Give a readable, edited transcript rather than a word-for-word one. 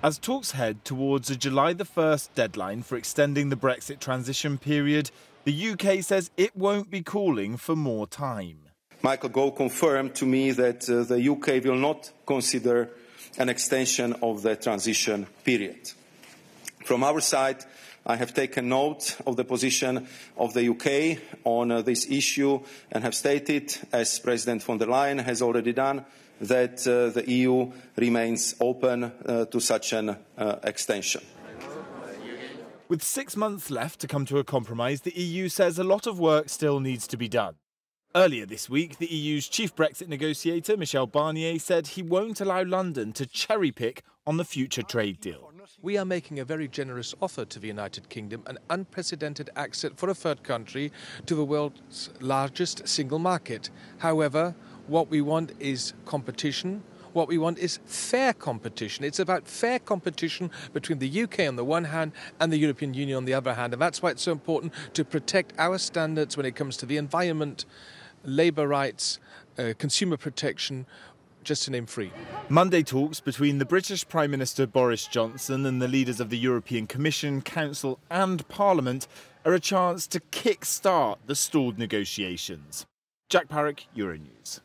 As talks head towards a July the 1st deadline for extending the Brexit transition period, the UK says it won't be calling for more time. Michael Gove confirmed to me that the UK will not consider an extension of the transition period. From our side, I have taken note of the position of the UK on this issue and have stated, as President von der Leyen has already done, that the EU remains open to such an extension. With 6 months left to come to a compromise, the EU says a lot of work still needs to be done. Earlier this week, the EU's chief Brexit negotiator, Michel Barnier, said he won't allow London to cherry-pick on the future trade deal. We are making a very generous offer to the United Kingdom, an unprecedented exit for a third country to the world's largest single market. However, what we want is competition. What we want is fair competition. It's about fair competition between the UK on the one hand and the European Union on the other hand. And that's why it's so important to protect our standards when it comes to the environment, labour rights, consumer protection, just to name three. Monday talks between the British Prime Minister Boris Johnson and the leaders of the European Commission, Council and Parliament are a chance to kick-start the stalled negotiations. Jack Parrock, Euronews.